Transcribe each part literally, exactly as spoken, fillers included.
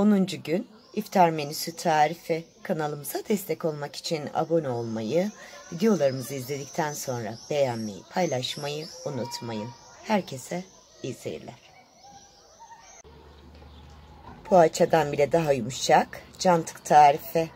onuncu gün iftar menüsü tarifi kanalımıza destek olmak için abone olmayı, videolarımızı izledikten sonra beğenmeyi, paylaşmayı unutmayın. Herkese iyi seyirler. Poğaçadan bile daha yumuşak cantık tarifi.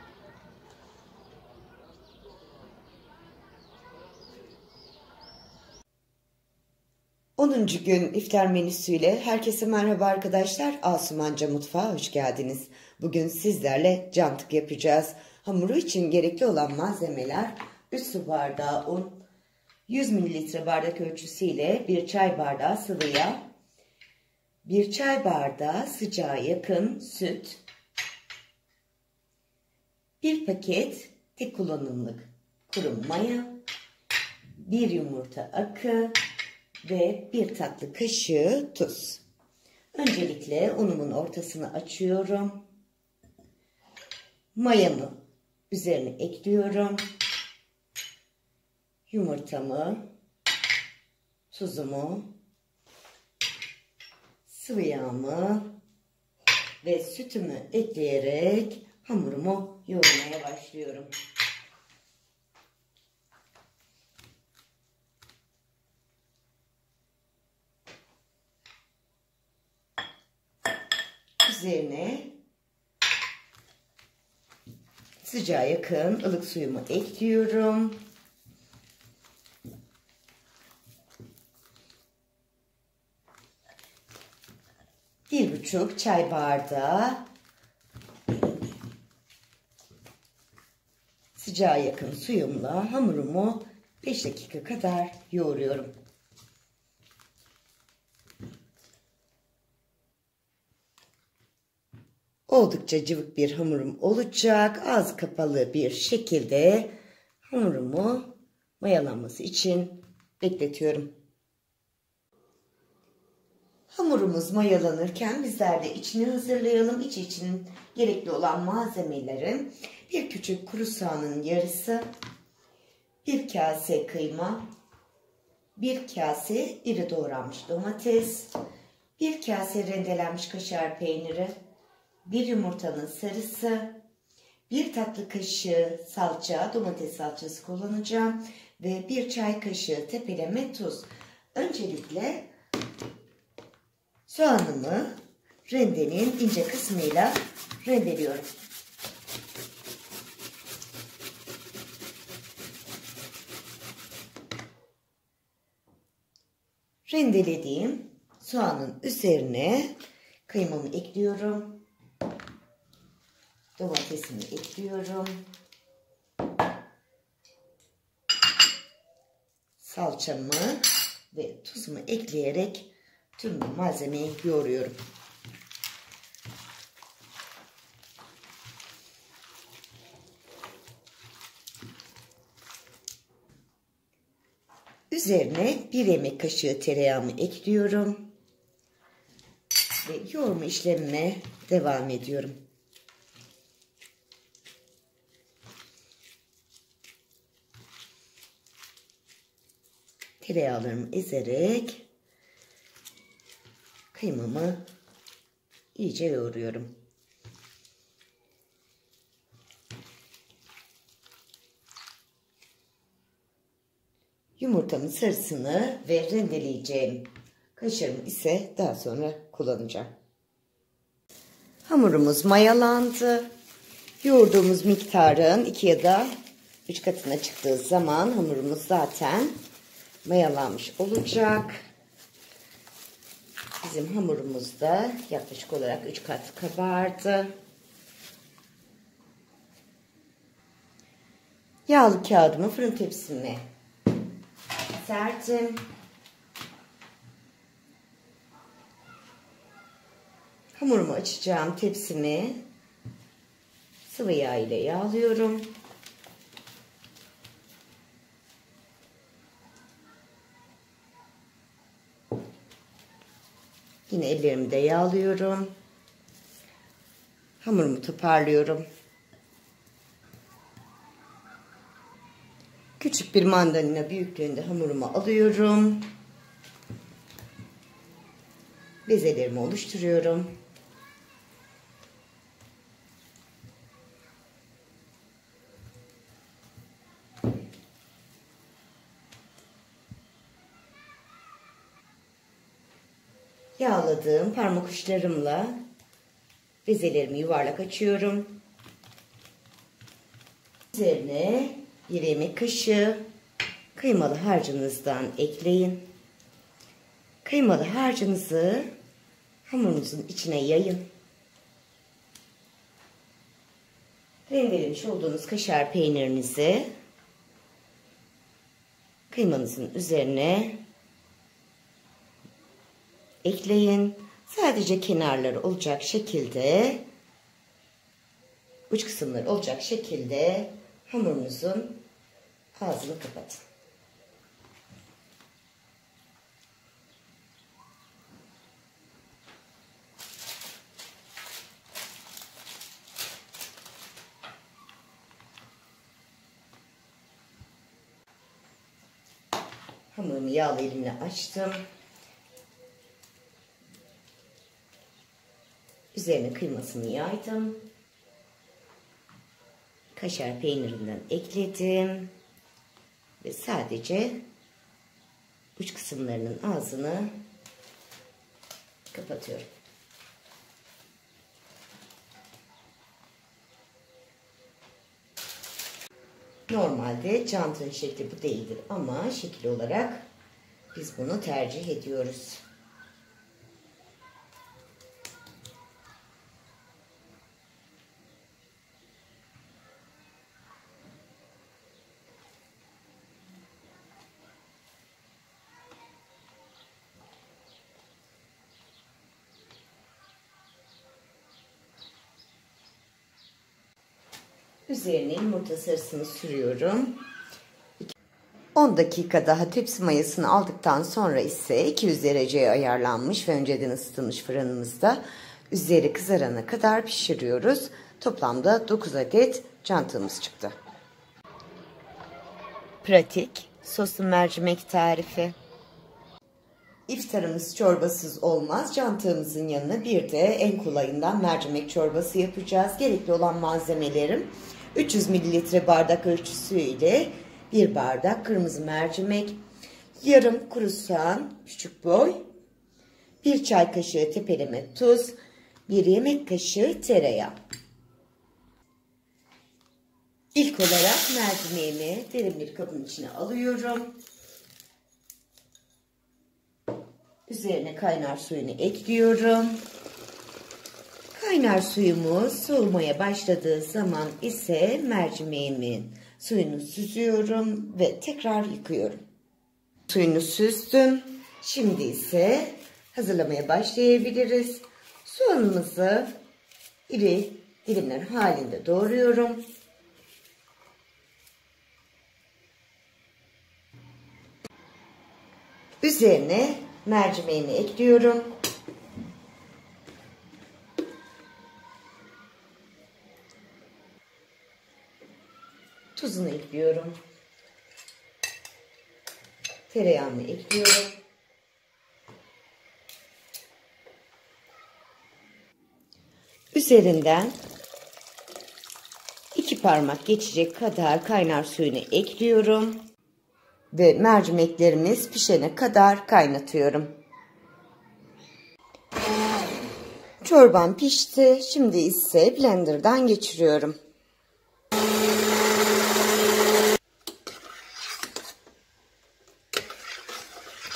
onuncu gün iftar menüsüyle herkese merhaba arkadaşlar. Asumanca Mutfağa hoş geldiniz. Bugün sizlerle cantık yapacağız. Hamuru için gerekli olan malzemeler: üç su bardağı un, yüz mililitre bardak ölçüsüyle bir çay bardağı sıvı yağ, bir çay bardağı sıcağa yakın süt, bir paket tek kullanımlık kuru maya, bir yumurta akı ve bir tatlı kaşığı tuz. Öncelikle unumun ortasını açıyorum. Mayamı üzerine ekliyorum. Yumurtamı, tuzumu, sıvı yağımı ve sütümü ekleyerek hamurumu yoğurmaya başlıyorum. Üzerine sıcağa yakın ılık suyumu ekliyorum. Bir buçuk çay bardağı sıcağa yakın suyumla hamurumu beş dakika kadar yoğuruyorum. Oldukça cıvık bir hamurum olacak. Ağzı kapalı bir şekilde hamurumu mayalanması için bekletiyorum. Hamurumuz mayalanırken bizler de içini hazırlayalım. İç için gerekli olan malzemelerin: bir küçük kuru soğanın yarısı, bir kase kıyma, bir kase iri doğranmış domates, bir kase rendelenmiş kaşar peyniri, bir yumurtanın sarısı, bir tatlı kaşığı salça, domates salçası kullanacağım ve bir çay kaşığı tepeleme tuz. Öncelikle soğanımı rendenin ince kısmıyla rendeliyorum. Rendelediğim soğanın üzerine kıymamı ekliyorum. Domatesimi ekliyorum. Salçamı ve tuzumu ekleyerek tüm bu malzemeyi yoğuruyorum. Üzerine bir yemek kaşığı tereyağımı ekliyorum. Ve yoğurma işlemine devam ediyorum. Tereyağlarımı ezerek kıymamı iyice yoğuruyorum. Yumurtamın sarısını ve rendeleyeceğim kaşarımı ise daha sonra kullanacağım. Hamurumuz mayalandı. Yoğurduğumuz miktarın iki ya da üç katına çıktığı zaman hamurumuz zaten mayalanmış olacak. Bizim hamurumuz da yaklaşık olarak üç kat kabardı. Yağlı kağıdımı fırın tepsime serdim. Hamurumu açacağım tepsimi sıvı yağ ile yağlıyorum. Yine ellerimi de yağlıyorum. Hamurumu toparlıyorum. Küçük bir mandalina büyüklüğünde hamurumu alıyorum. Bezelerimi oluşturuyorum. yağladığım parmak uçlarımla bezelerimi yuvarlak açıyorum. Üzerine bir yemek kaşığı kıymalı harcınızdan ekleyin. Kıymalı harcınızı hamurunuzun içine yayın. Rendelemiş olduğunuz kaşar peynirinizi kıymanızın üzerine ekleyin. Sadece kenarları olacak şekilde, uç kısımları olacak şekilde hamurunuzun ağzını kapatın. Hamurumu yağlı elimle açtım. Üzerine kıymasını yaydım. Kaşar peynirinden ekledim. Ve sadece uç kısımlarının ağzını kapatıyorum. Normalde çantanın şekli bu değildir ama şekil olarak biz bunu tercih ediyoruz. Üzerine yumurta sarısını sürüyorum. on dakika daha tepsi mayasını aldıktan sonra ise iki yüz dereceye ayarlanmış ve önceden ısıtılmış fırınımızda üzeri kızarana kadar pişiriyoruz. Toplamda dokuz adet çantamız çıktı. Pratik soslu mercimek tarifi. İftarımız çorbasız olmaz. Cantığımızın yanına bir de en kolayından mercimek çorbası yapacağız. Gerekli olan malzemelerim üç yüz mililitre bardak ölçüsü ile bir bardak kırmızı mercimek, yarım kuru soğan küçük boy, bir çay kaşığı tepeleme tuz, bir yemek kaşığı tereyağı. İlk olarak mercimeğimi derin bir kabın içine alıyorum. Üzerine kaynar suyunu ekliyorum. Kaynar suyumuz soğumaya başladığı zaman ise mercimeğimin suyunu süzüyorum ve tekrar yıkıyorum. Suyunu süzdüm. Şimdi ise hazırlamaya başlayabiliriz. Soğanımızı iri dilimler halinde doğruyorum. Üzerine mercimeğimi ekliyorum. Tuzunu ekliyorum. Tereyağını ekliyorum. Üzerinden iki parmak geçecek kadar kaynar suyunu ekliyorum. Ve mercimeklerimiz pişene kadar kaynatıyorum. Çorbam pişti. Şimdi ise blenderdan geçiriyorum.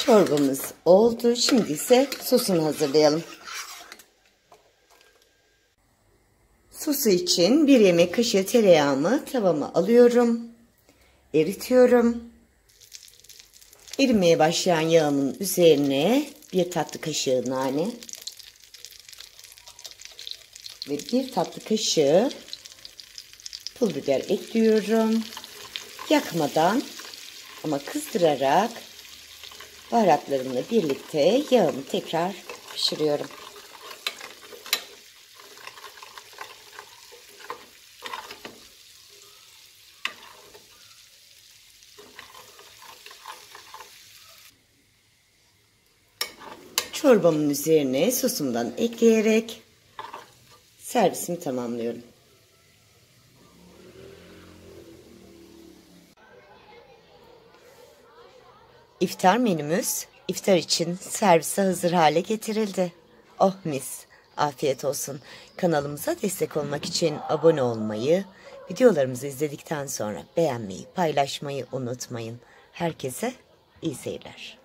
Çorbamız oldu. Şimdi ise sosunu hazırlayalım. Sosu için bir yemek kaşığı tereyağımı tavama alıyorum. Eritiyorum. Erimeye başlayan yağımın üzerine bir tatlı kaşığı nane ve bir tatlı kaşığı pul biber ekliyorum. Yakmadan ama kızdırarak baharatlarımla birlikte yağımı tekrar pişiriyorum. Çorbamın üzerine sosumdan ekleyerek servisimi tamamlıyorum. İftar menümüz iftar için servise hazır hale getirildi. Oh mis, afiyet olsun. Kanalımıza destek olmak için abone olmayı, videolarımızı izledikten sonra beğenmeyi, paylaşmayı unutmayın. Herkese iyi seyirler.